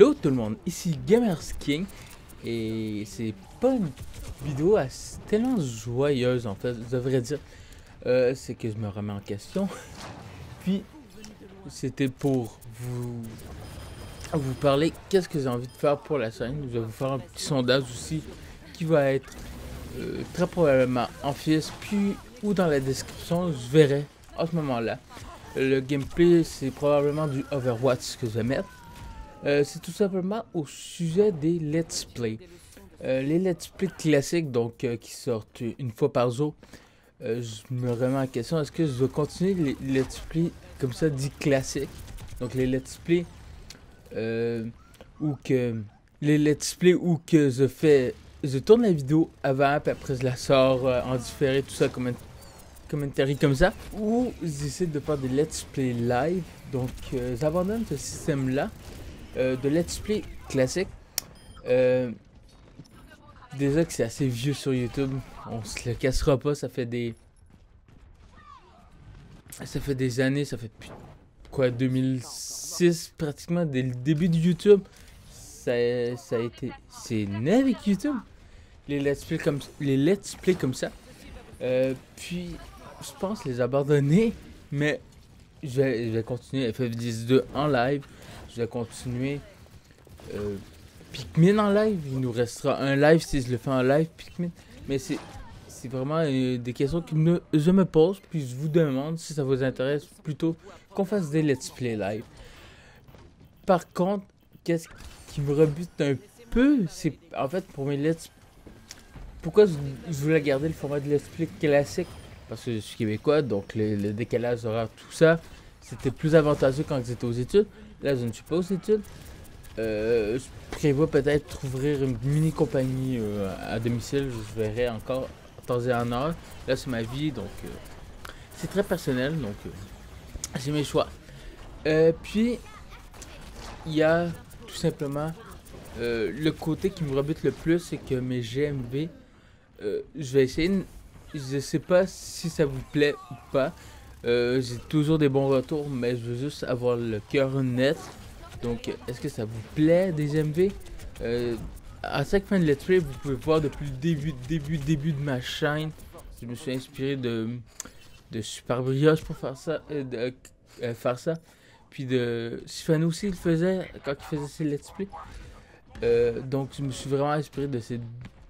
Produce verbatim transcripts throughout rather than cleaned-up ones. Hello tout le monde, ici Gamers King et c'est pas une vidéo assez, tellement joyeuse en fait, je devrais dire. Euh, c'est que je me remets en question. Puis c'était pour vous vous parler qu'est-ce que j'ai envie de faire pour la chaîne. Je vais vous faire un petit sondage aussi qui va être euh, très probablement en fiche puis ou dans la description, je verrai à ce moment-là. Le gameplay c'est probablement du Overwatch que je vais mettre. Euh, c'est tout simplement au sujet des let's play. Euh, les let's play classiques, donc euh, qui sortent une fois par jour, euh, je me remets en question, est-ce que je veux continuer les let's play comme ça dit classiques, donc les let's play euh, ou que les let's play ou que je fais, je tourne la vidéo avant puis après je la sors euh, en différé, tout ça comme un commentary comme ça, ou j'essaie de faire des let's play live, donc euh, j'abandonne ce système là. Euh, de let's play classique, euh, déjà que c'est assez vieux sur YouTube, on se le cassera pas, ça fait des ça fait des années, ça fait depuis quoi, deux mille six pratiquement, dès le début de YouTube, ça, ça a été, c'est né avec YouTube, les let's play comme, les let's play comme ça, euh, puis je pense les abandonner, mais je vais, je vais continuer F F douze en live. Je vais continuer euh, Pikmin en live. Il nous restera un live si je le fais en live Pikmin. Mais c'est vraiment euh, des questions que me, je me pose. Puis je vous demande si ça vous intéresse plutôt qu'on fasse des let's play live. Par contre, qu'est-ce qui me rebute un peu, c'est en fait pour mes let's... Pourquoi je, je voulais garder le format de let's play classique? Parce que je suis québécois, donc le, le décalage horaire, tout ça, c'était plus avantageux quand j'étais aux études. Là, je ne suis pas aux études. Euh, je prévois peut-être ouvrir une mini compagnie euh, à domicile. Je verrai encore en temps et en heure. Là, c'est ma vie, donc euh, c'est très personnel. Donc, euh, c'est mes choix. Euh, puis, il y a tout simplement euh, le côté qui me rebute le plus, c'est que mes G M V, euh, je vais essayer. Une... Je ne sais pas si ça vous plaît ou pas. Euh, j'ai toujours des bons retours, mais je veux juste avoir le cœur net. Donc, est-ce que ça vous plaît des M V? euh, À chaque fin de let's play, vous pouvez voir depuis le début, début, début de ma chaîne. Je me suis inspiré de, de Superbrioche pour faire ça, euh, de, euh, faire ça. Puis de Sifano aussi, il faisait quand il faisait ses let's play. Euh, donc, je me suis vraiment inspiré de ces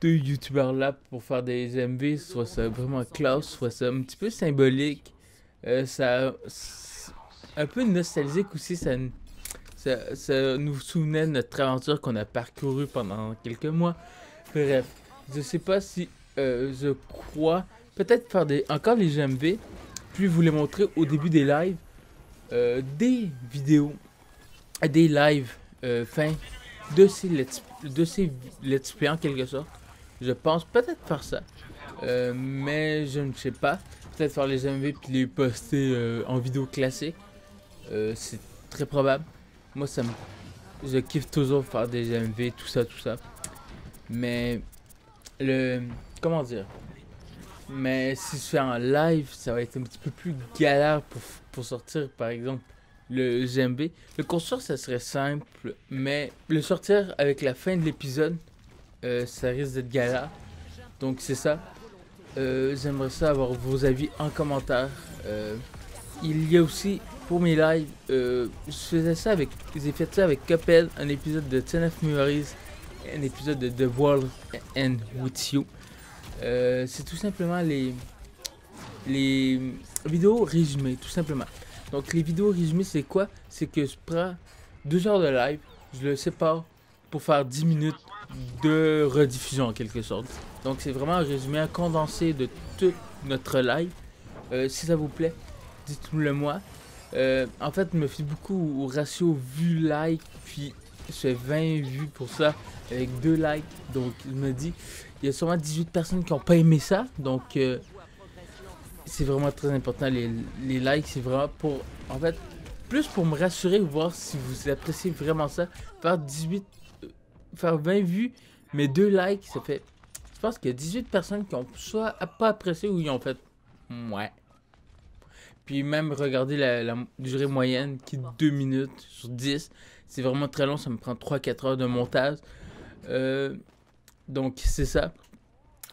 deux youtubeurs là pour faire des M V. Soit ça vraiment classe, soit ça un petit peu symbolique. Euh, ça, un peu nostalgique aussi, ça, ça, ça nous souvenait de notre aventure qu'on a parcourue pendant quelques mois. Bref, je sais pas si euh, je crois peut-être faire des, encore les G M V, puis vous les montrer au début des lives, euh, des vidéos, des lives, euh, fin de ces let's, de ces let's play en quelque sorte. Je pense peut-être faire ça, euh, mais je ne sais pas. Peut-être faire les M V puis les poster euh, en vidéo classique, euh, c'est très probable. Moi ça me, je kiffe toujours faire des M V, tout ça tout ça, mais le, comment dire, mais si je fais en live ça va être un petit peu plus galère pour, pour sortir par exemple le G M V. Le construire ça serait simple, mais le sortir avec la fin de l'épisode, euh, ça risque d'être galère, donc c'est ça. Euh, j'aimerais ça avoir vos avis en commentaire. Euh, il y a aussi pour mes lives, euh, je faisais ça avec, j'ai fait ça avec Cuphead, un épisode de ten F Memories, un épisode de The World and With You. Euh, c'est tout simplement les les vidéos résumées, tout simplement. Donc les vidéos résumées c'est quoi? C'est que je prends deux heures de live, je le sépare pour faire dix minutes de rediffusion en quelque sorte. Donc c'est vraiment un résumé, un condensé de toute notre live. Euh, si ça vous plaît, dites-le moi. Euh, en fait, je me fie beaucoup au ratio vue-like, puis je fais vingt vues pour ça avec deux likes. Donc il me dit, il y a sûrement dix-huit personnes qui n'ont pas aimé ça. Donc euh, c'est vraiment très important, les, les likes, c'est vraiment pour, en fait, plus pour me rassurer, voir si vous appréciez vraiment ça. Faire dix-huit, faire vingt vues, mais deux likes, ça fait... Je pense qu'il y a dix-huit personnes qui ont soit pas apprécié ou ils ont fait ouais. Puis même regarder la, la durée moyenne qui est deux minutes sur dix, c'est vraiment très long, ça me prend trois quatre heures de montage. Euh, donc c'est ça.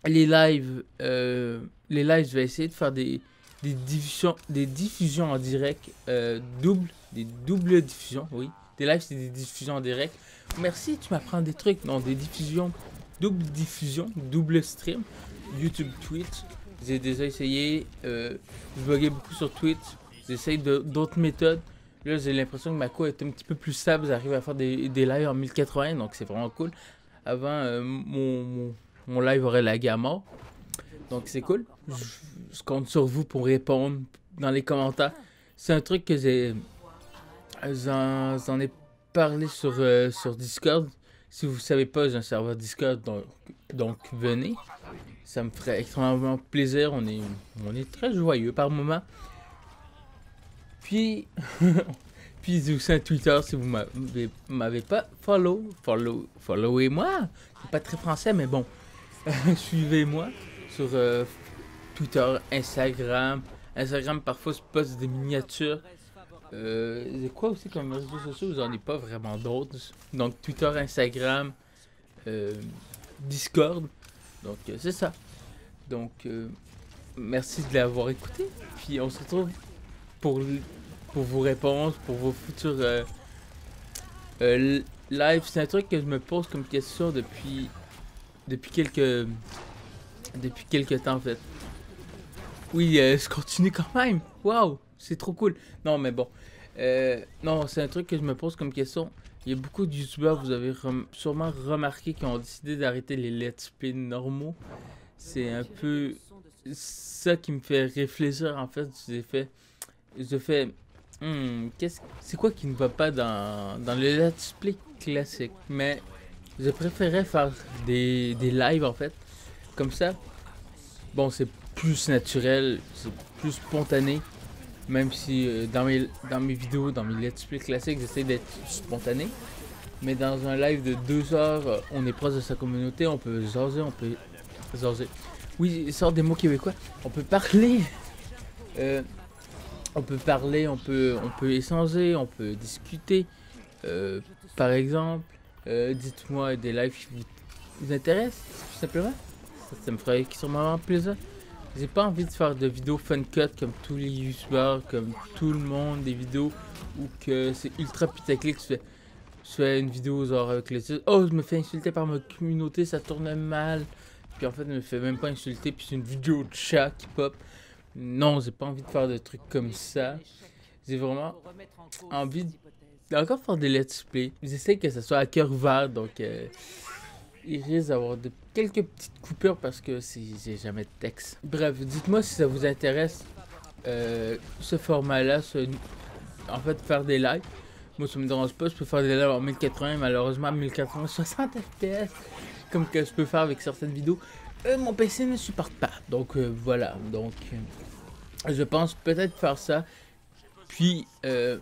Les lives, euh, les lives, je vais essayer de faire des, des, diffusions, des diffusions en direct, euh, double, des doubles diffusions, oui. Des lives, c'est des diffusions en direct. Merci, tu m'apprends des trucs. Non, des diffusions, double diffusion, double stream, YouTube, Twitch. J'ai déjà essayé, euh, je bloguais beaucoup sur Twitch. J'essaye d'autres méthodes. Là, j'ai l'impression que ma co est un petit peu plus stable. J'arrive à faire des, des lives en mille quatre-vingts, donc c'est vraiment cool. Avant, euh, mon, mon, mon live aurait lagué à mort. Donc c'est cool. Je, je compte sur vous pour répondre dans les commentaires. C'est un truc que j'ai... J'en ai parlé sur, euh, sur Discord. Si vous ne savez pas, j'ai un serveur Discord, donc, donc venez. Ça me ferait extrêmement plaisir. On est, on est très joyeux par moment. Puis, puis j'ai aussi un Twitter si vous ne m'avez pas follow. follow Followez-moi. C'est pas très français, mais bon. Suivez-moi sur euh, Twitter, Instagram. Instagram, parfois, je poste des miniatures. Euh, c'est quoi aussi comme réseaux sociaux? J'en ai pas vraiment d'autres. Donc Twitter, Instagram, euh, Discord. Donc euh, c'est ça. Donc euh, merci de l'avoir écouté. Puis on se retrouve pour, pour vos réponses, pour vos futurs euh, euh, lives. C'est un truc que je me pose comme question depuis depuis quelques depuis quelques temps en fait. Oui, euh, je continue quand même. Waouh! C'est trop cool. Non, mais bon. Euh, non, c'est un truc que je me pose comme question. Il y a beaucoup de youtubeurs, vous avez rem sûrement remarqué, qui ont décidé d'arrêter les let's play normaux. C'est un peu ça qui me fait réfléchir, en fait. Je fais... Je fais... Hmm, qu'est-ce... C'est quoi qui ne va pas dans, dans le let's play classique? Mais je préférais faire des, des lives, en fait. Comme ça. Bon, c'est plus naturel. C'est plus spontané. Même si euh, dans, mes, dans mes vidéos, dans mes let's play classiques, j'essaie d'être spontané. Mais dans un live de deux heures, on est proche de sa communauté, on peut jaser, on peut jaser. Oui, sort des mots québécois. On peut parler. Euh, on peut parler, on peut, on peut échanger, on peut discuter. Euh, par exemple, euh, dites-moi des lives qui vous intéressent, tout simplement. Ça, ça me ferait sûrement plaisir. J'ai pas envie de faire de vidéos fun cut comme tous les youtubeurs, comme tout le monde, des vidéos où que c'est ultra putaclic. Je fais, je fais une vidéo genre avec les titres, oh je me fais insulter par ma communauté, ça tourne mal. Puis en fait je me fais même pas insulter, puis c'est une vidéo de chat qui pop. Non, j'ai pas envie de faire de trucs comme ça. J'ai vraiment envie d'encore faire des let's play. J'essaie que ça soit à cœur ouvert, donc euh, il risque d'avoir de quelques petites coupures parce que j'ai jamais de texte. Bref, dites-moi si ça vous intéresse euh, ce format-là, en fait faire des lives. Moi ça me dérange pas, je peux faire des lives en mille quatre-vingts, malheureusement mille quatre-vingts soixante F P S, comme que je peux faire avec certaines vidéos. Euh, mon P C ne supporte pas, donc euh, voilà. Donc euh, je pense peut-être faire ça. Puis euh,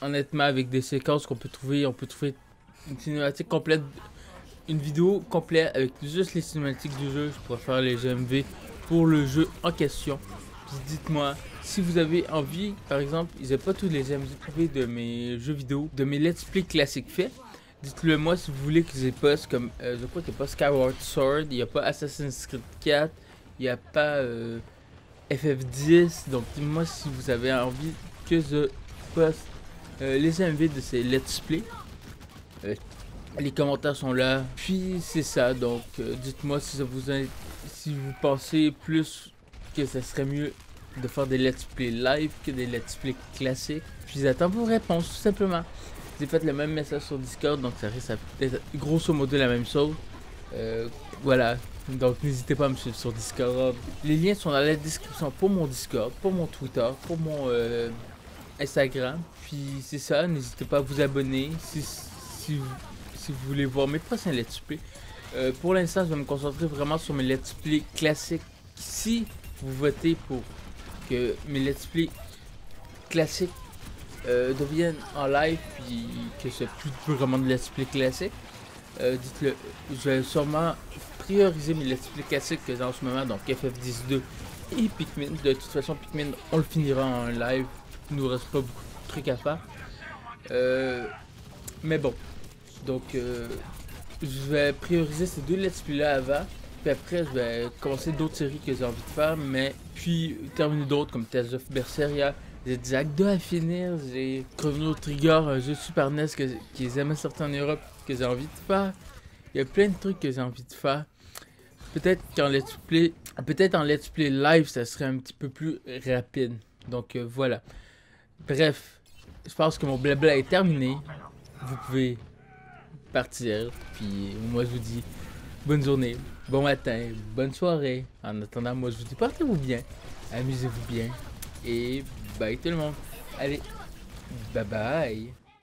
honnêtement avec des séquences qu'on peut trouver, on peut trouver une cinématique complète. Une vidéo complète avec juste les cinématiques du jeu. Je pourrais faire les G M V pour le jeu en question. Puis dites-moi si vous avez envie, par exemple, ils n'ont pas tous les G M V privés de mes jeux vidéo, de mes let's play classiques faits. Dites-le moi si vous voulez que je les poste comme, euh, je crois qu'il n'y a pas Skyward Sword, il n'y a pas Assassin's Creed quatre, il n'y a pas euh, F F dix. Donc dites-moi si vous avez envie que je poste euh, les G M V de ces let's play. Euh, Les commentaires sont là. Puis c'est ça. Donc euh, dites-moi si ça vous a... si vous pensez plus que ça serait mieux de faire des let's play live que des let's play classiques. Puis j'attends vos réponses tout simplement. J'ai fait le même message sur Discord, donc ça risque d'être grosso modo la même chose. Euh, voilà. Donc n'hésitez pas à me suivre sur Discord. Les liens sont dans la description pour mon Discord, pour mon Twitter, pour mon euh, Instagram. Puis c'est ça. N'hésitez pas à vous abonner si si vous Si vous voulez voir mes prochains let's play. Euh, pour l'instant, je vais me concentrer vraiment sur mes let's play classiques. Si vous votez pour que mes let's play classiques euh, deviennent en live, puis que ce soit plus vraiment de let's play classiques, euh, dites-le. Je vais sûrement prioriser mes let's play classiques que j'ai en ce moment, donc F F dix-deux et Pikmin. De toute façon, Pikmin, on le finira en live. Il nous reste pas beaucoup de trucs à faire. Euh, Mais bon, donc euh, je vais prioriser ces deux let's play là avant. Puis après, je vais commencer d'autres séries que j'ai envie de faire, mais puis terminer d'autres comme Tales of Berseria. J'ai Zagdos à finir, j'ai Chrono Trigger, un jeu Super N E S que, qui est jamais sorti en Europe, que j'ai envie de faire. Il y a plein de trucs que j'ai envie de faire. Peut-être qu'en let's play, peut-être en let's play live, ça serait un petit peu plus rapide. Donc euh, voilà. Bref, je pense que mon blabla est terminé. Vous pouvez partir. Puis moi, je vous dis bonne journée, bon matin, bonne soirée. En attendant, moi, je vous dis portez-vous bien, amusez-vous bien. Et bye tout le monde. Allez, bye bye.